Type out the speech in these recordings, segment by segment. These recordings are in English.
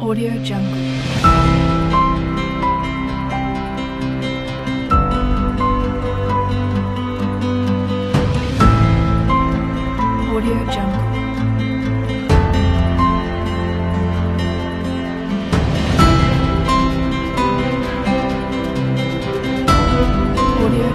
AudioJungle. AudioJungle. AudioJungle.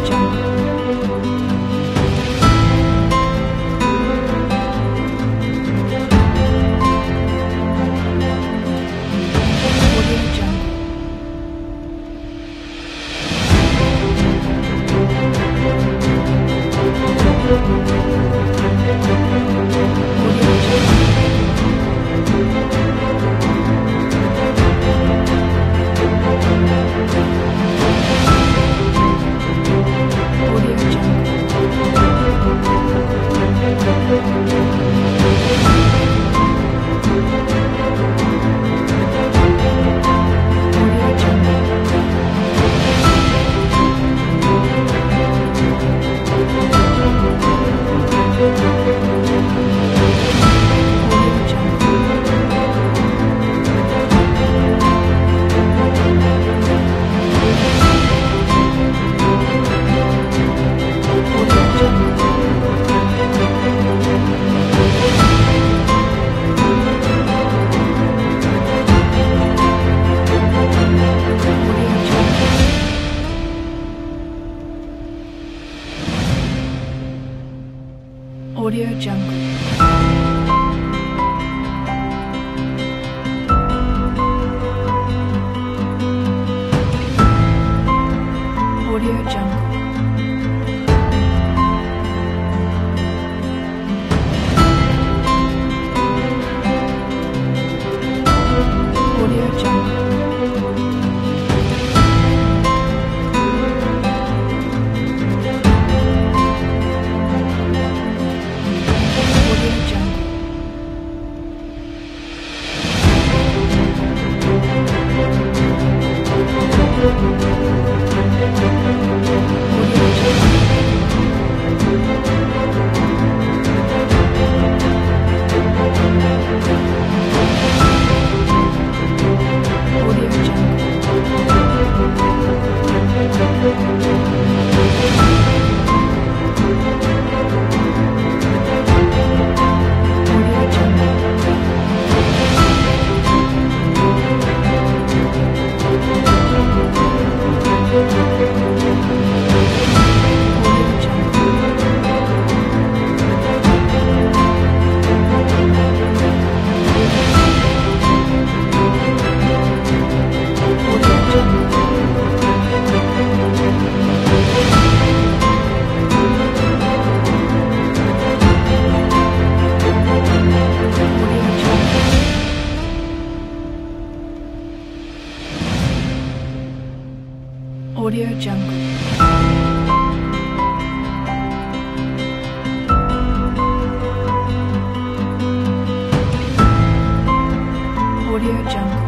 AudioJungle.